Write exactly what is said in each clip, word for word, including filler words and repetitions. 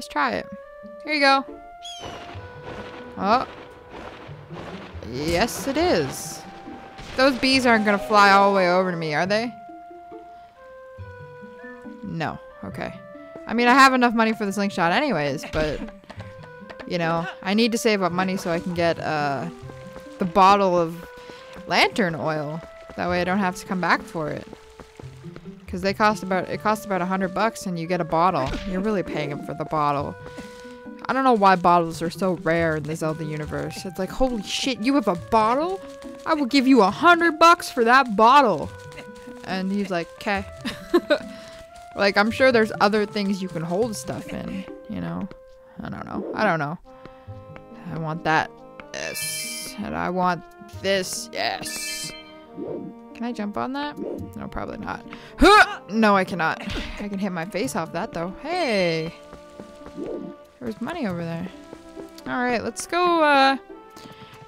Let's try it. Here you go. Oh. Yes, it is. Those bees aren't gonna fly all the way over to me, are they? No. Okay. I mean, I have enough money for the slingshot anyways, but... You know, I need to save up money so I can get, uh... the bottle of lantern oil. That way I don't have to come back for it. Because they cost about... It costs about a hundred bucks and you get a bottle. You're really paying them for the bottle. I don't know why bottles are so rare in the Zelda universe. It's like, holy shit, you have a bottle? I will give you a hundred bucks for that bottle. And he's like, okay. Like, I'm sure there's other things you can hold stuff in, you know? I don't know. I don't know. I want that. Yes. And I want this. Yes. Can I jump on that? No, probably not. Huh! No, I cannot. I can hit my face off that, though. Hey! There's money over there. Alright, let's go, uh...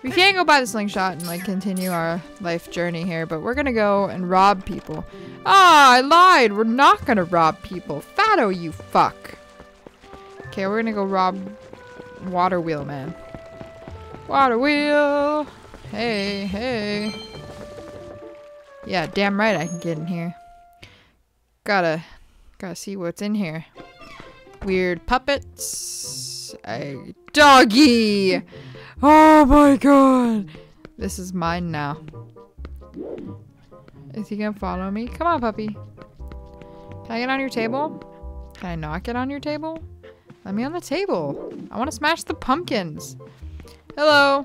We can't go buy the slingshot and, like, continue our life journey here, but we're gonna go and rob people. Ah, I lied! We're not gonna rob people. Fatto, you fuck! Okay, we're gonna go rob Water Wheel Man. Water Wheel! Hey, hey. Yeah, damn right I can get in here. Gotta, gotta see what's in here. Weird puppets. A doggy! Oh my god! This is mine now. Is he gonna follow me? Come on, puppy. Can I get on your table? Can I not get on your table? Let me on the table. I want to smash the pumpkins. Hello.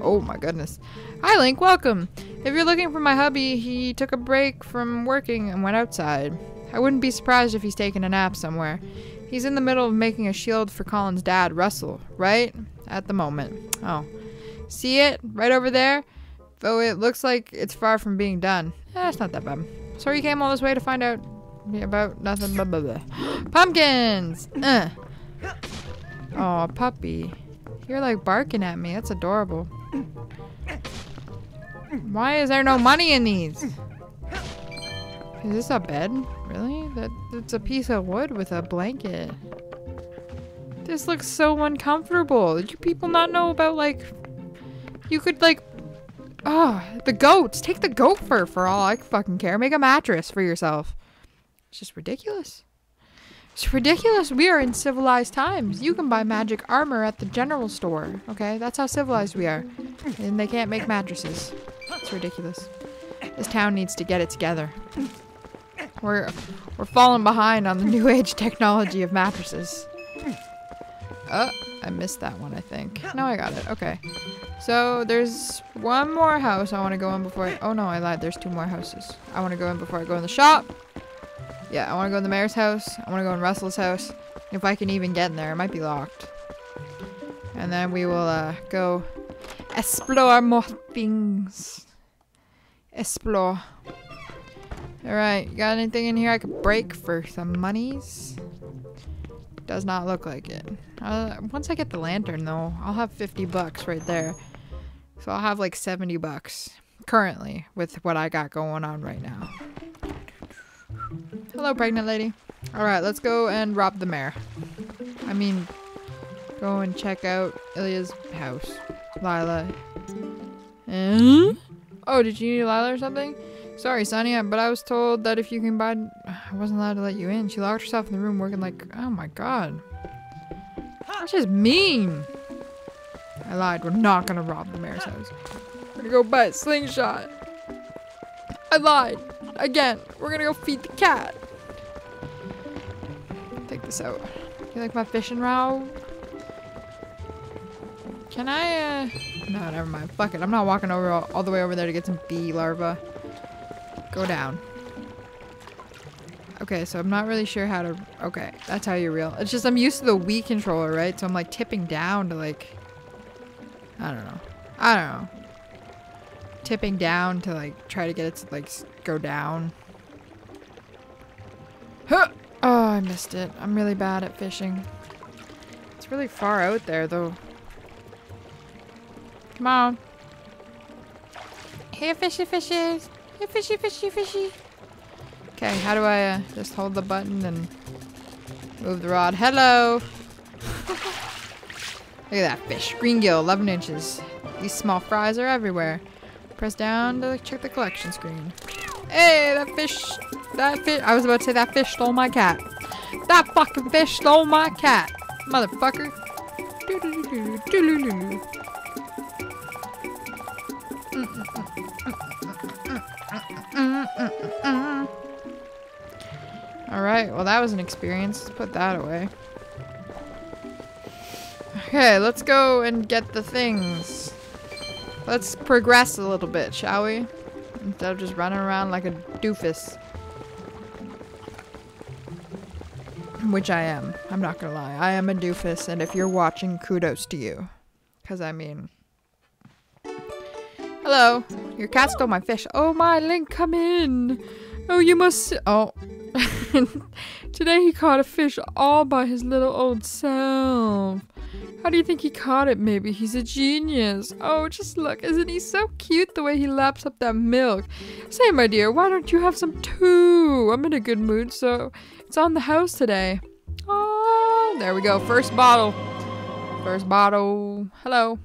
Oh my goodness. Hi, Link. Welcome. If you're looking for my hubby, he took a break from working and went outside. I wouldn't be surprised if he's taking a nap somewhere. He's in the middle of making a shield for Colin's dad, Russell, right? At the moment. Oh. See it? Right over there? Though it looks like it's far from being done. Eh, it's not that bad. Sorry you came all this way to find out about nothing. Blah, blah, blah. Pumpkins! Uh. Oh, puppy. You're like barking at me. That's adorable. Why is there no money in these? Is this a bed? Really? That it's a piece of wood with a blanket. This looks so uncomfortable. Did you people not know about, like... You could, like... Oh, the goats. Take the goat fur for all I fucking care. Make a mattress for yourself. It's just ridiculous. It's ridiculous. We are in civilized times. You can buy magic armor at the general store. Okay? That's how civilized we are. And they can't make mattresses. It's ridiculous. This town needs to get it together. We're, we're falling behind on the new age technology of mattresses. Oh, I missed that one, I think. No, I got it. Okay. So, there's one more house I want to go in before I... Oh, no, I lied. There's two more houses. I want to go in before I go in the shop. Yeah, I want to go in the mayor's house. I want to go in Russell's house. If I can even get in there. It might be locked. And then we will uh, go explore more things. Explore. Alright, you got anything in here I could break for some monies? Does not look like it. Uh, once I get the lantern, though, I'll have fifty bucks right there. So I'll have like seventy bucks currently with what I got going on right now. Hello, pregnant lady. Alright, let's go and rob the mayor. I mean, go and check out Ilya's house. Lila. And... Oh, did you need Lila or something? Sorry, Sonia, but I was told that if you can buy... I wasn't allowed to let you in. She locked herself in the room working like... Oh my god. That's just mean. I lied. We're not gonna rob the mayor's house. We're gonna go buy a slingshot. I lied. Again. We're gonna go feed the cat. Take this out. You like my fishing rod? Can I, uh... No, never mind. Fuck it. I'm not walking over all, all the way over there to get some bee larvae. Go down. Okay, so I'm not really sure how to... Okay, that's how you reel. It's just I'm used to the Wii controller, right? So I'm, like, tipping down to, like... I don't know. I don't know. Tipping down to, like, try to get it to, like, go down. Huh! Oh, I missed it. I'm really bad at fishing. It's really far out there, though. Come on. Here, fishy fishes. Here, fishy fishy fishy. Okay, how do I uh, just hold the button and Move the rod. Hello! Look at that fish. Green gill, eleven inches. These small fries are everywhere. Press down to check the collection screen. Hey, that fish. That fish. I was about to say that fish stole my cat. That fucking fish stole my cat. Motherfucker. Alright, well, that was an experience. Let's put that away. Okay, let's go and get the things. Let's progress a little bit, shall we? Instead of just running around like a doofus. Which I am. I'm not gonna lie. I am a doofus, and if you're watching, kudos to you. Because, I mean... Hello. Your cat stole my fish. Oh my, Link, come in! Oh, you must... Oh. Today he caught a fish all by his little old self. How do you think he caught it? Maybe he's a genius. Oh, just look. Isn't he so cute the way he laps up that milk? Say, my dear, why don't you have some too? I'm in a good mood, so it's on the house today. Oh, there we go. First bottle. First bottle. Hello.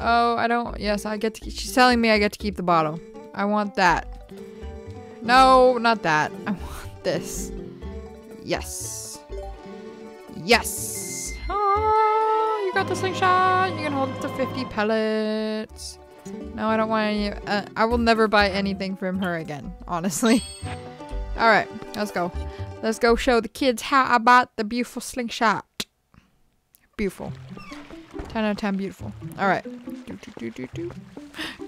Oh, I don't... Yes, I get to... Keep, she's telling me I get to keep the bottle. I want that. No, not that. I want this. Yes. Yes. Oh, you got the slingshot. You can hold up to fifty pellets. No, I don't want any. Uh, I will never buy anything from her again, honestly. All right, let's go. Let's go show the kids how I bought the beautiful slingshot. Beautiful. ten out of ten, beautiful. All right. Do, do, do, do, do.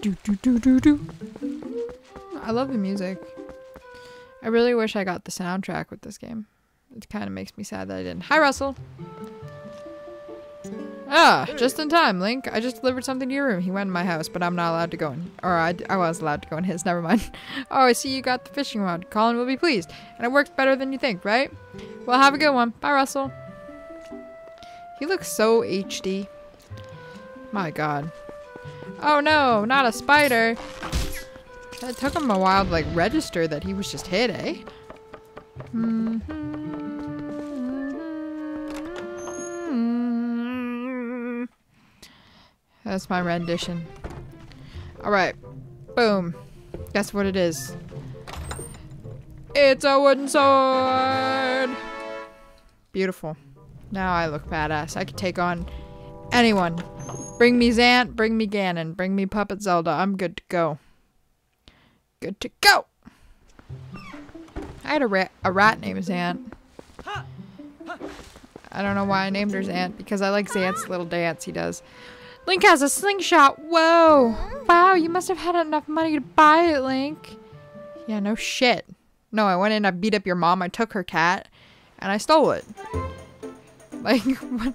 Do, do, do, do, do. I love the music. I really wish I got the soundtrack with this game. It kind of makes me sad that I didn't. Hi, Russell. Ah, just in time, Link. I just delivered something to your room. He went in my house, but I'm not allowed to go in. Or I, I was allowed to go in his. Never mind. Oh, I see you got the fishing rod. Colin will be pleased. And it works better than you think, right? Well, have a good one. Bye, Russell. He looks so H D. My God. Oh, no. Not a spider. It took him a while to, like, register that he was just hit, eh? Mm-hmm. That's my rendition. Alright. Boom. Guess what it is. It's a wooden sword! Beautiful. Now I look badass. I could take on anyone. Bring me Zant, bring me Ganon, bring me Puppet Zelda. I'm good to go. Good to go! I had a rat, a rat named Zant. I don't know why I named her Zant, because I like Zant's little dance he does. Link has a slingshot! Whoa! Wow, you must have had enough money to buy it, Link. Yeah, no shit. No, I went in, I beat up your mom, I took her cat, and I stole it. Like, what?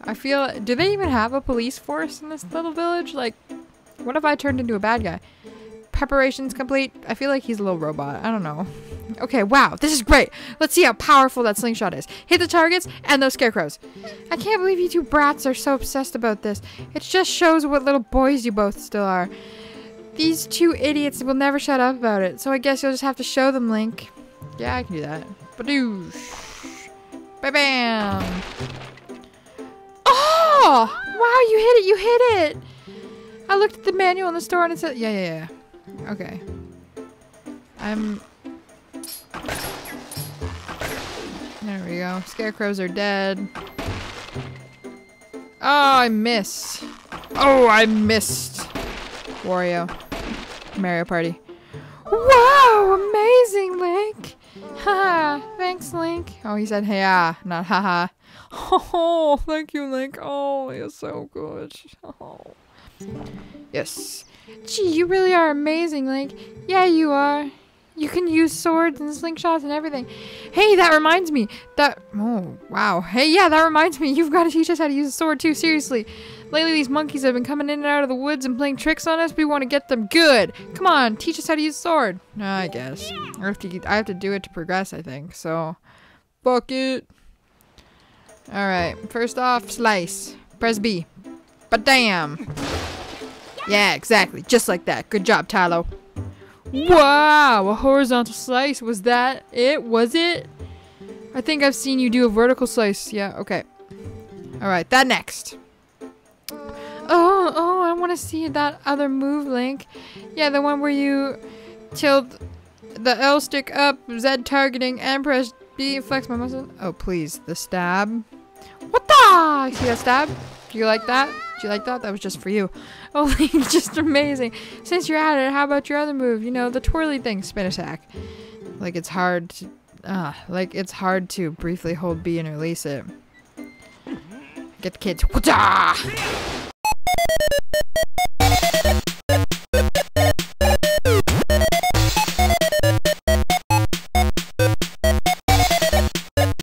I feel... Do they even have a police force in this little village? Like, what if I turned into a bad guy? Preparations complete. I feel like he's a little robot. I don't know. Okay, wow. This is great. Let's see how powerful that slingshot is. Hit the targets and those scarecrows. I can't believe you two brats are so obsessed about this. It just shows what little boys you both still are. These two idiots will never shut up about it, so I guess you'll just have to show them, Link. Yeah, I can do that. Badoosh. Ba-bam. Oh! Wow, you hit it. You hit it. I looked at the manual in the store and it said... Yeah, yeah, yeah. Okay. I'm... There we go. Scarecrows are dead. Oh, I missed. Oh, I missed. Wario. Mario Party. Wow! Amazing, Link! Haha, thanks, Link. Oh, he said, hey, ah, not haha. Oh, thank you, Link. Oh, you're so good. Oh. Yes. Gee, you really are amazing, Link. Yeah, you are. You can use swords and slingshots and everything. Hey, that reminds me. That... Oh, wow. Hey, yeah, that reminds me. You've got to teach us how to use a sword, too. Seriously. Lately, these monkeys have been coming in and out of the woods and playing tricks on us. We want to get them good. Come on, teach us how to use a sword. No, I guess. I have to, I have to do it to progress, I think. So, fuck it. Alright. First off, slice. Press B. But damn. Yeah, exactly. Just like that. Good job, Tylo. Wow, a horizontal slice. Was that it? Was it? I think I've seen you do a vertical slice. Yeah, okay. Alright, that next. Oh, oh, I want to see that other move, Link. Yeah, the one where you tilt the L stick up, Z targeting, and press B, flex my muscle. Oh, please, the stab. What the? See that stab? Do you like that? Do you like that? That was just for you. Oh, Link, just amazing. Since you're at it, how about your other move? You know, the twirly thing, spin attack. Like it's hard to, uh, like it's hard to briefly hold B and release it. Get the kids. What the?